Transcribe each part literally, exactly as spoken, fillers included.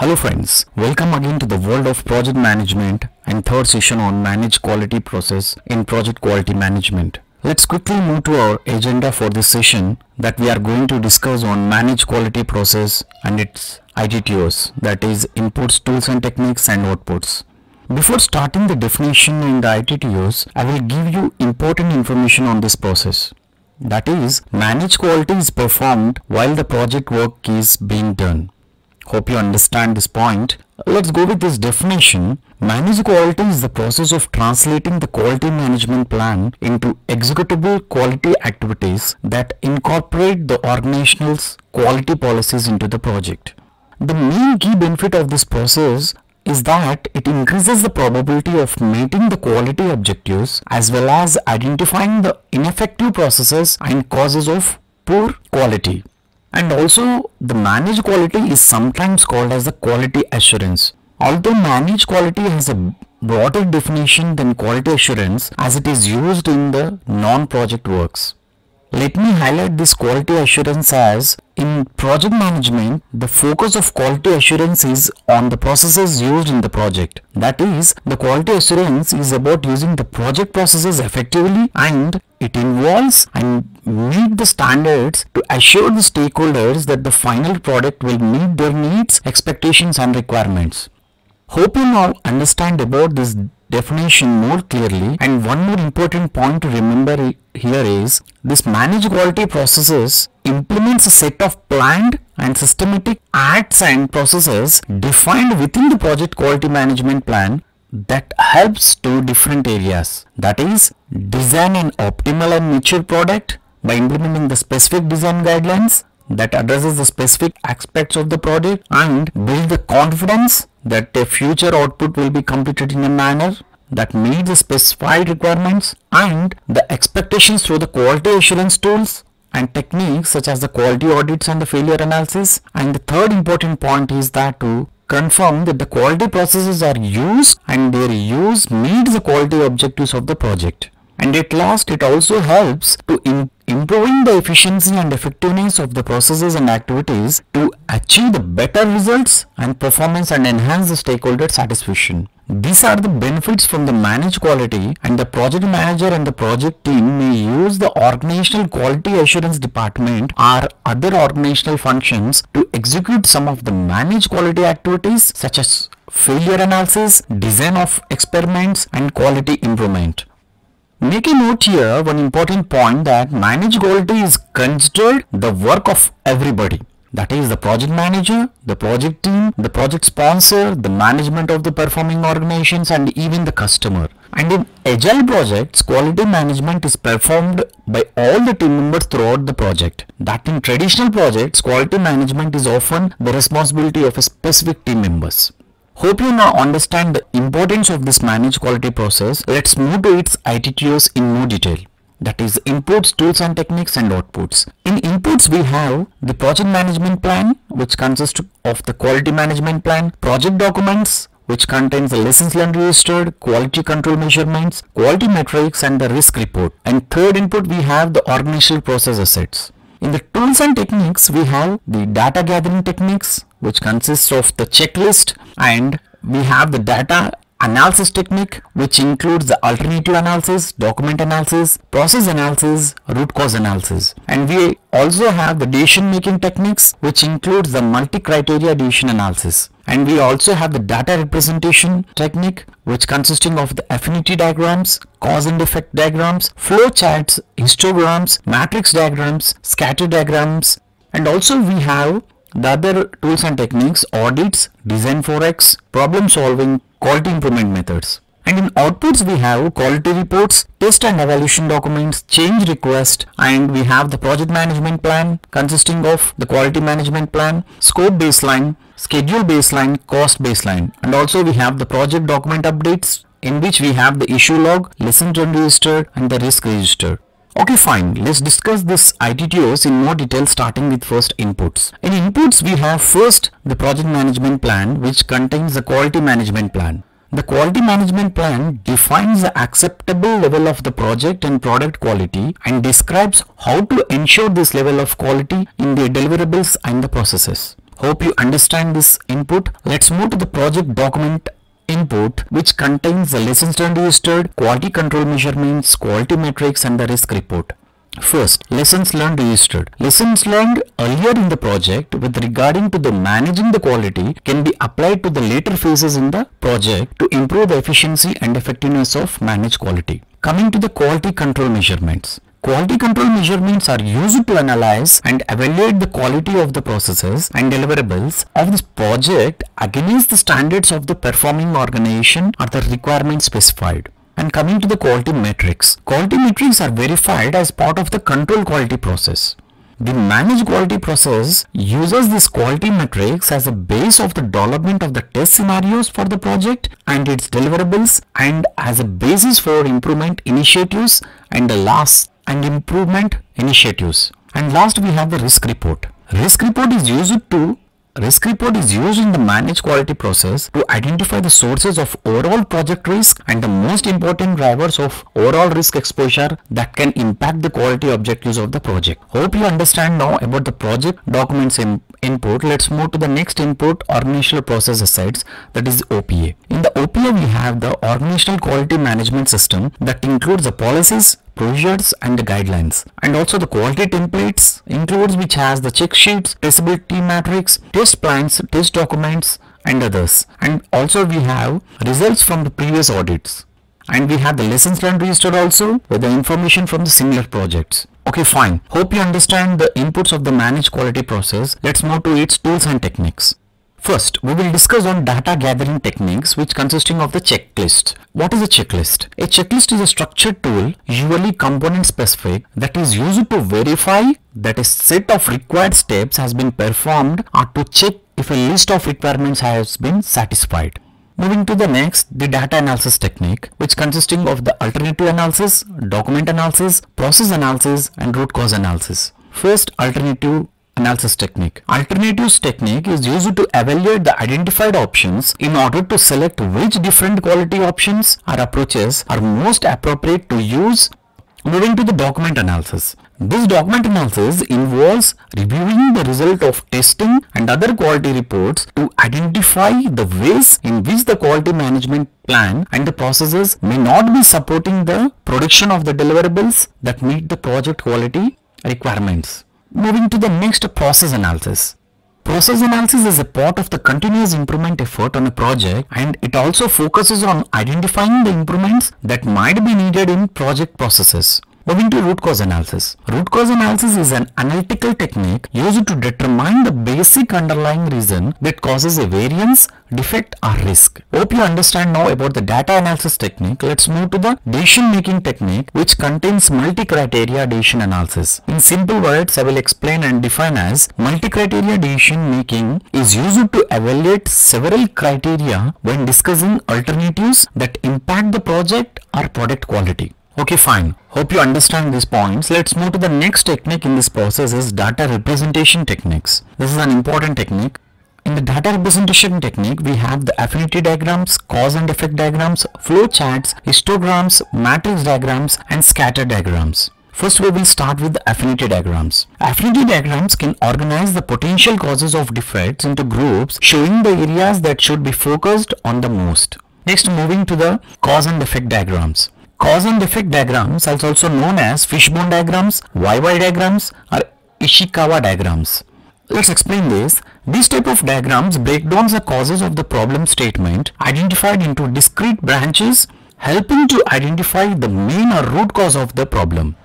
Hello friends, welcome again to the world of project management and third session on manage quality process in project quality management. Let's quickly move to our agenda for this session that we are going to discuss on manage quality process and its I T T Os, that is inputs, tools and techniques and outputs. Before starting the definition in the I T T Os, I will give you important information on this process. That is, manage quality is performed while the project work is being done. Hope you understand this point. Let's go with this definition. Manage quality is the process of translating the quality management plan into executable quality activities that incorporate the organization's quality policies into the project. The main key benefit of this process is that it increases the probability of meeting the quality objectives as well as identifying the ineffective processes and causes of poor quality. And also, the manage quality is sometimes called as the quality assurance. Although manage quality has a broader definition than quality assurance as it is used in the non-project works. Let me highlight this quality assurance as, in project management, the focus of quality assurance is on the processes used in the project. That is, the quality assurance is about using the project processes effectively, and it involves and meet the standards to assure the stakeholders that the final product will meet their needs, expectations and requirements. Hope you now understand about this definition more clearly, and one more important point to remember here is this manage quality processes implements a set of planned and systematic acts and processes defined within the project quality management plan that helps to different areas, that is design an optimal and mature product by implementing the specific design guidelines that addresses the specific aspects of the product and build the confidence that a future output will be completed in a manner that meets the specified requirements and the expectations through the quality assurance tools and techniques such as the quality audits and the failure analysis. And the third important point is that to confirm that the quality processes are used and their use meets the quality objectives of the project. And at last, it also helps to in improving the efficiency and effectiveness of the processes and activities to achieve the better results and performance and enhance the stakeholder satisfaction. These are the benefits from the manage quality, and the project manager and the project team may use the organizational quality assurance department or other organizational functions to execute some of the manage quality activities such as failure analysis, design of experiments and quality improvement. Make a note here, one important point that manage quality is considered the work of everybody. That is the project manager, the project team, the project sponsor, the management of the performing organizations and even the customer. And in agile projects, quality management is performed by all the team members throughout the project. That in traditional projects, quality management is often the responsibility of a specific team members. Hope you now understand the importance of this manage quality process. Let's move to its I T T Os in more detail. That is inputs, tools and techniques and outputs. In inputs, we have the project management plan, which consists of the quality management plan, project documents, which contains the lessons learned registered, quality control measurements, quality metrics and the risk report. And third input, we have the organizational process assets. In the tools and techniques, we have the data gathering techniques, which consists of the checklist, and we have the data analysis technique, which includes the alternative analysis, document analysis, process analysis, root cause analysis. And we also have the decision making techniques, which includes the multi-criteria decision analysis. And we also have the data representation technique, which consisting of the affinity diagrams, cause and effect diagrams, flow charts, histograms, matrix diagrams, scatter diagrams. And also we have the other tools and techniques, audits, design forex, problem solving, quality improvement methods. And in outputs, we have quality reports, test and evaluation documents, change request, and we have the project management plan consisting of the quality management plan, scope baseline, schedule baseline, cost baseline. And also we have the project document updates, in which we have the issue log, lessons learned registered and the risk registered. Okay, fine. Let's discuss this I T T Os in more detail, starting with first inputs. In inputs, we have first the project management plan, which contains the quality management plan. The quality management plan defines the acceptable level of the project and product quality and describes how to ensure this level of quality in the deliverables and the processes. Hope you understand this input. Let's move to the project document input, which contains the lessons learned registered, quality control measurements, quality metrics and the risk report. First, lessons learned registered. Lessons learned earlier in the project with regarding to the managing the quality can be applied to the later phases in the project to improve the efficiency and effectiveness of managed quality. Coming to the quality control measurements. Quality control measurements are used to analyze and evaluate the quality of the processes and deliverables of this project against the standards of the performing organization or the requirements specified. And coming to the quality metrics. Quality metrics are verified as part of the control quality process. The managed quality process uses this quality metrics as a base of the development of the test scenarios for the project and its deliverables, and as a basis for improvement initiatives and the last and improvement initiatives. And last we have the risk report. Risk report is used to Risk report is used in the managed quality process to identify the sources of overall project risk and the most important drivers of overall risk exposure that can impact the quality objectives of the project. Hope you understand now about the project documents in input. Let's move to the next input, organizational process assets, that is O P A. In the O P A, we have the organizational quality management system that includes the policies, procedures and the guidelines, and also the quality templates includes which has the check sheets, traceability matrix, test plans, test documents and others. And also we have results from the previous audits, and we have the lessons learned register also with the information from the similar projects. Okay, fine. Hope you understand the inputs of the managed quality process. Let's move to its tools and techniques. First, we will discuss on data gathering techniques, which consisting of the checklist. What is a checklist? A checklist is a structured tool, usually component specific, that is used to verify that a set of required steps has been performed or to check if a list of requirements has been satisfied. Moving to the next, the data analysis technique, which consisting of the alternative analysis, document analysis, process analysis and root cause analysis. First, alternative analysis technique. Alternatives technique is used to evaluate the identified options in order to select which different quality options or approaches are most appropriate to use. Moving to the document analysis. This document analysis involves reviewing the result of testing and other quality reports to identify the ways in which the quality management plan and the processes may not be supporting the production of the deliverables that meet the project quality requirements. Moving to the next, process analysis. Process analysis is a part of the continuous improvement effort on a project, and it also focuses on identifying the improvements that might be needed in project processes. Moving to root cause analysis. Root cause analysis is an analytical technique used to determine the basic underlying reason that causes a variance, defect or risk. Hope you understand now about the data analysis technique. Let's move to the decision making technique, which contains multi-criteria decision analysis. In simple words, I will explain and define as multi-criteria decision making is used to evaluate several criteria when discussing alternatives that impact the project or product quality. Okay, fine. Hope you understand these points. Let's move to the next technique in this process is data representation techniques. This is an important technique. In the data representation technique, we have the affinity diagrams, cause and effect diagrams, flow charts, histograms, matrix diagrams, and scatter diagrams. First, we will start with the affinity diagrams. Affinity diagrams can organize the potential causes of defects into groups, showing the areas that should be focused on the most. Next, moving to the cause and effect diagrams. Cause and effect diagrams are also known as fishbone diagrams, Y Y diagrams or Ishikawa diagrams. Let's explain this. These type of diagrams break down the causes of the problem statement identified into discrete branches, helping to identify the main or root cause of the problem.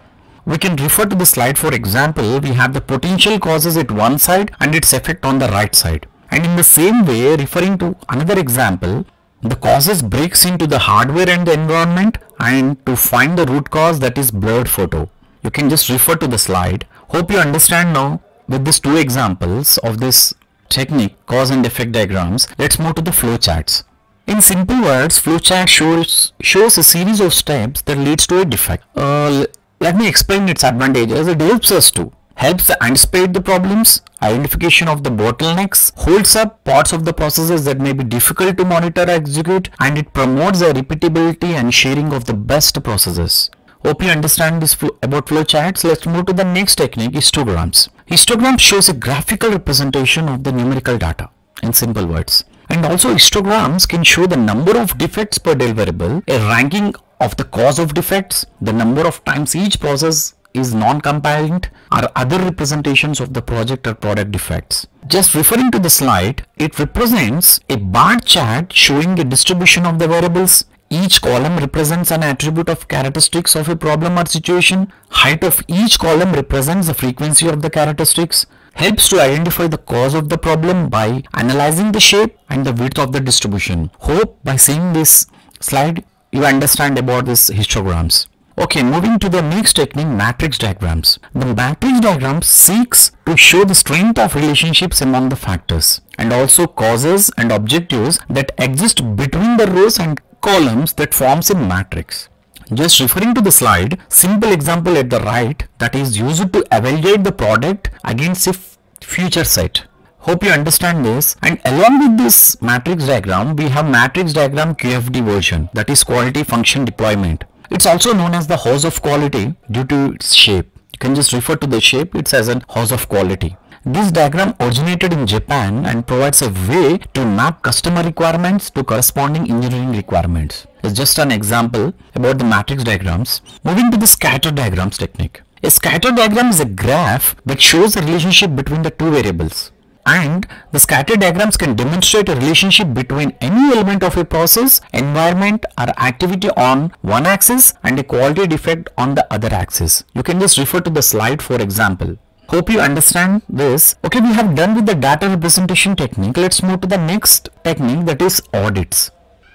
We can refer to the slide. For example, we have the potential causes at one side and its effect on the right side. And in the same way, referring to another example, the causes breaks into the hardware and the environment, and to find the root cause, that is blurred photo. You can just refer to the slide. Hope you understand now with these two examples of this technique, cause and effect diagrams. Let's move to the flowcharts. In simple words, flowchart shows, shows a series of steps that leads to a defect. Uh, let me explain its advantages. It helps us to helps anticipate the problems, identification of the bottlenecks, holds up parts of the processes that may be difficult to monitor or execute, and it promotes the repeatability and sharing of the best processes. Hope you understand this flow, about flowcharts. Let's move to the next technique, histograms. Histogram shows a graphical representation of the numerical data in simple words. And also histograms can show the number of defects per deliverable, a ranking of the cause of defects, the number of times each process is non-compliant, or other representations of the project or product defects. Just referring to the slide, it represents a bar chart showing the distribution of the variables. Each column represents an attribute of characteristics of a problem or situation. Height of each column represents the frequency of the characteristics. Helps to identify the cause of the problem by analyzing the shape and the width of the distribution. Hope by seeing this slide, you understand about these histograms. Okay, moving to the next technique, matrix diagrams. The matrix diagram seeks to show the strength of relationships among the factors and also causes and objectives that exist between the rows and columns that forms a matrix. Just referring to the slide, simple example at the right that is used to evaluate the product against a future set. Hope you understand this. And along with this matrix diagram, we have matrix diagram Q F D version, that is quality function deployment. It's also known as the house of quality due to its shape. You can just refer to the shape, it's as a house of quality. This diagram originated in Japan and provides a way to map customer requirements to corresponding engineering requirements. It's just an example about the matrix diagrams. Moving to the scatter diagrams technique. A scatter diagram is a graph that shows a relationship between the two variables. And the scatter diagrams can demonstrate a relationship between any element of a process, environment or activity on one axis and a quality defect on the other axis. You can just refer to the slide for example. Hope you understand this. Okay, we have done with the data representation technique. Let's move to the next technique, that is audits.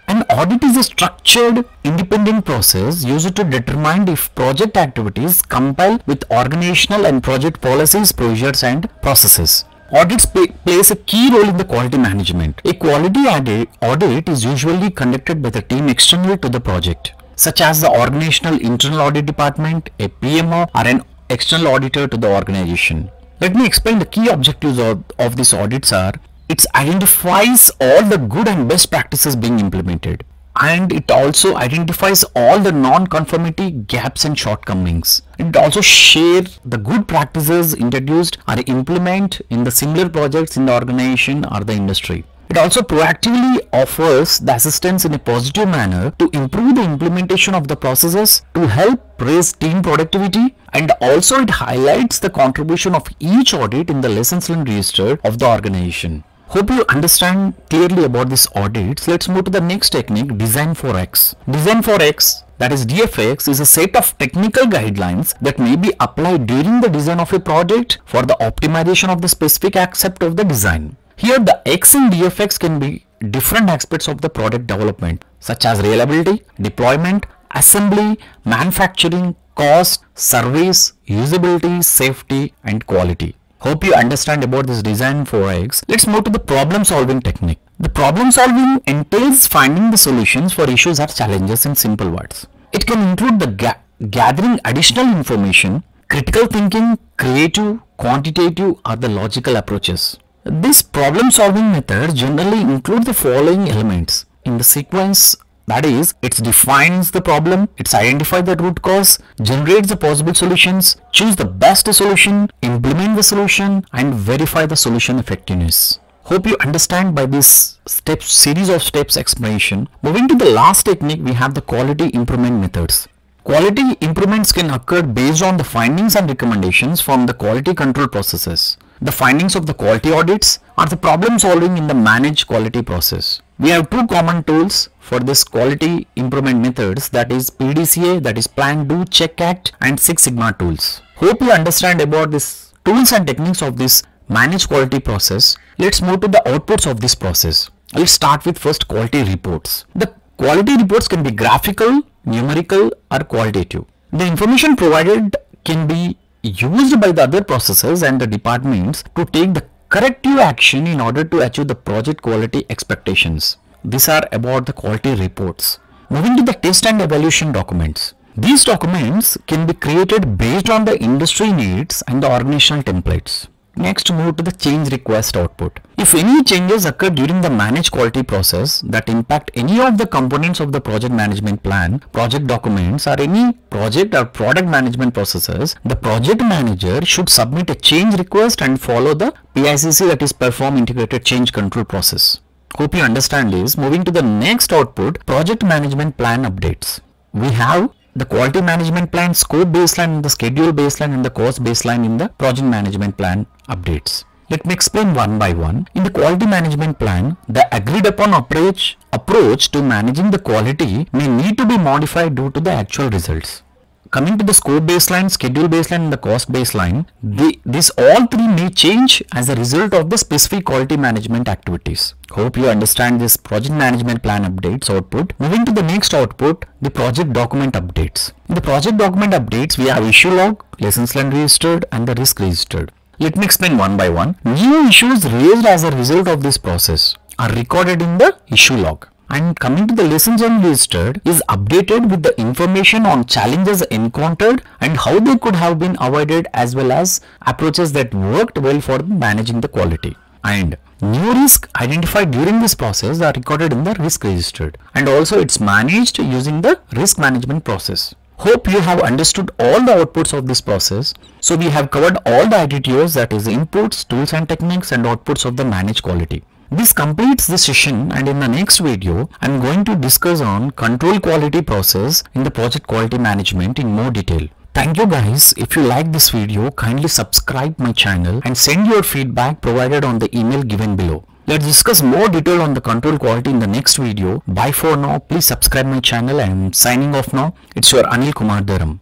An audit is a structured independent process used to determine if project activities comply with organizational and project policies, procedures and processes. Audits play, plays a key role in the quality management. A quality audit, audit is usually conducted by the team external to the project, such as the organizational internal audit department, a P M O or an external auditor to the organization. Let me explain the key objectives of, of these audits are, it identifies all the good and best practices being implemented. And it also identifies all the non-conformity, gaps and shortcomings. It also shares the good practices introduced or implemented in the similar projects in the organization or the industry. It also proactively offers the assistance in a positive manner to improve the implementation of the processes to help raise team productivity, and also it highlights the contribution of each audit in the lessons learned register of the organization. Hope you understand clearly about these audits. Let's move to the next technique, Design for X. Design for X, that is D F X, is a set of technical guidelines that may be applied during the design of a project for the optimization of the specific aspect of the design. Here the X in D F X can be different aspects of the product development, such as reliability, deployment, assembly, manufacturing, cost, service, usability, safety and quality. Hope you understand about this design for X. Let's move to the problem solving technique. The problem solving entails finding the solutions for issues or challenges in simple words. It can include the ga gathering additional information, critical thinking, creative, quantitative or the logical approaches. This problem solving method generally includes the following elements in the sequence, that is, it defines the problem, it identifies the root cause, generates the possible solutions, choose the best solution, implement the solution and verify the solution effectiveness. Hope you understand by this steps, series of steps explanation. Moving to the last technique, we have the quality improvement methods. Quality improvements can occur based on the findings and recommendations from the quality control processes, the findings of the quality audits or the problem solving in the managed quality process. We have two common tools for this quality improvement methods, that is P D C A, that is Plan, Do, Check, Act and Six Sigma tools. Hope you understand about these tools and techniques of this managed quality process. Let's move to the outputs of this process. Let's start with first quality reports. The quality reports can be graphical, numerical or qualitative. The information provided can be used by the other processes and the departments to take the corrective action in order to achieve the project quality expectations. These are about the quality reports. Moving to the test and evaluation documents. These documents can be created based on the industry needs and the organizational templates. Next, move to the change request output. If any changes occur during the manage quality process that impact any of the components of the project management plan, project documents, or any project or product management processes, the project manager should submit a change request and follow the P I C C, that is Perform Integrated Change Control process. Hope you understand this. Moving to the next output, project management plan updates. We have the quality management plan, scope baseline, and the schedule baseline, and the cost baseline in the project management plan updates. Let me explain one by one. In the quality management plan, the agreed upon approach, approach to managing the quality may need to be modified due to the actual results. Coming to the scope baseline, schedule baseline, and the cost baseline, the, this all three may change as a result of the specific quality management activities. Hope you understand this project management plan updates output. Moving to the next output, the project document updates. In the project document updates, we have issue log, lessons learned registered, and the risk registered. Let me explain one by one. New issues raised as a result of this process are recorded in the issue log. And coming to the lessons learned registered is updated with the information on challenges encountered and how they could have been avoided, as well as approaches that worked well for managing the quality. And new risk identified during this process are recorded in the risk registered, and also it's managed using the risk management process. Hope you have understood all the outputs of this process. So we have covered all the I T T Os, that is inputs, tools and techniques, and outputs of the managed quality. This completes this session, and in the next video, I am going to discuss on control quality process in the project quality management in more detail. Thank you guys. If you like this video, kindly subscribe my channel and send your feedback provided on the email given below. Let's discuss more detail on the control quality in the next video. Bye for now. Please subscribe my channel. I am signing off now. It's your Anil Kumar Dharam.